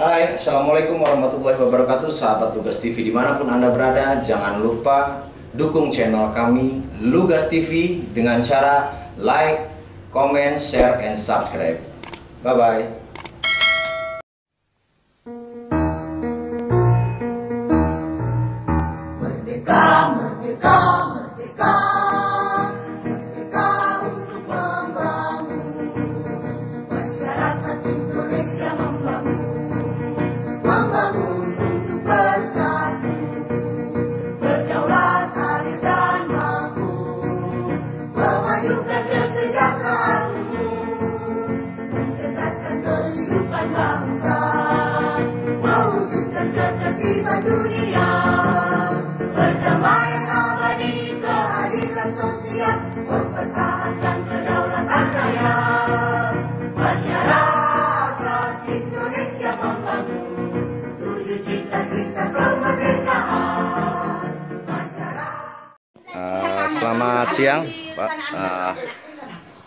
Hai, Assalamualaikum warahmatullahi wabarakatuh, sahabat Lugas TV dimanapun Anda berada. Jangan lupa dukung channel kami Lugas TV dengan cara like, comment, share, and subscribe. Bye-bye. Selamat siang, Pak.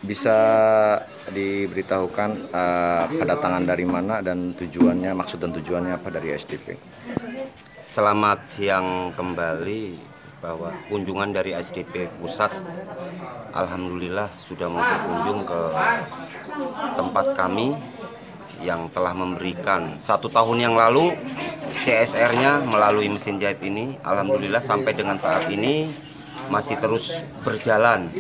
Bisa diberitahukan pada tangan dari mana dan tujuannya, maksud dan tujuannya apa dari SDP? Selamat siang kembali. Bahwa kunjungan dari SDP pusat, alhamdulillah sudah mau berkunjung ke tempat kami yang telah memberikan 1 tahun yang lalu CSR-nya melalui mesin jahit ini. Alhamdulillah sampai dengan saat ini masih terus berjalan.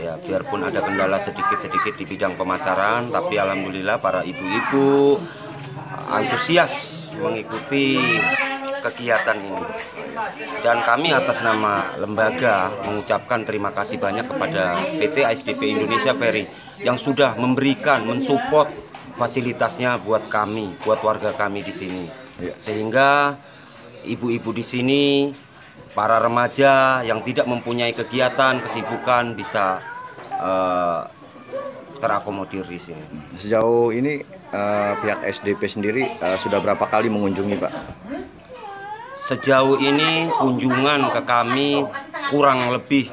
Ya, biarpun ada kendala sedikit-sedikit di bidang pemasaran, tapi alhamdulillah para ibu-ibu antusias mengikuti kegiatan ini. Dan kami atas nama lembaga mengucapkan terima kasih banyak kepada PT ASDP Indonesia Ferry yang sudah memberikan, mensupport fasilitasnya buat kami, buat warga kami di sini. Sehingga ibu-ibu di sini, para remaja yang tidak mempunyai kegiatan, kesibukan bisa terakomodir di sini. Sejauh ini pihak SDP sendiri sudah berapa kali mengunjungi, Pak? Sejauh ini kunjungan ke kami kurang lebih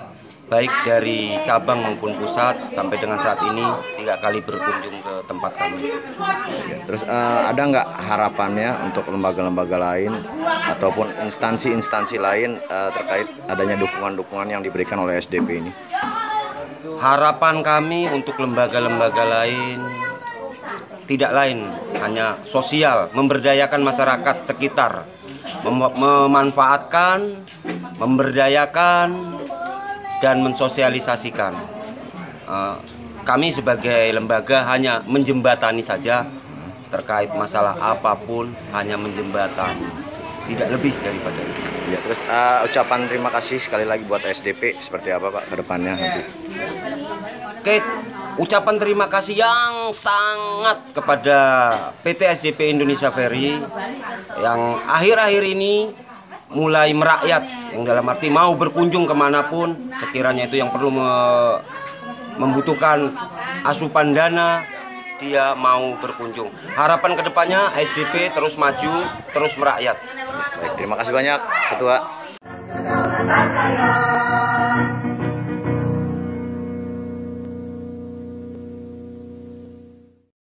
baik dari cabang maupun pusat sampai dengan saat ini 3 kali berkunjung ke tempat kami. Terus ada nggak harapannya untuk lembaga-lembaga lain ataupun instansi-instansi lain terkait adanya dukungan-dukungan yang diberikan oleh SDP ini? Harapan kami untuk lembaga-lembaga lain tidak lain hanya sosial, memberdayakan masyarakat sekitar, memanfaatkan, memberdayakan, dan mensosialisasikan. Kami sebagai lembaga hanya menjembatani saja, terkait masalah apapun hanya menjembatani, tidak lebih daripada itu. Ya, terus ucapan terima kasih sekali lagi buat SDP seperti apa, Pak, ke depannya? Oke, ucapan terima kasih yang sangat kepada PT SDP Indonesia Ferry yang akhir-akhir ini mulai merakyat, yang dalam arti mau berkunjung kemanapun sekiranya itu yang perlu membutuhkan asupan dana, dia mau berkunjung. Harapan kedepannya SDP terus maju, terus merakyat. Baik, terima kasih banyak, Ketua.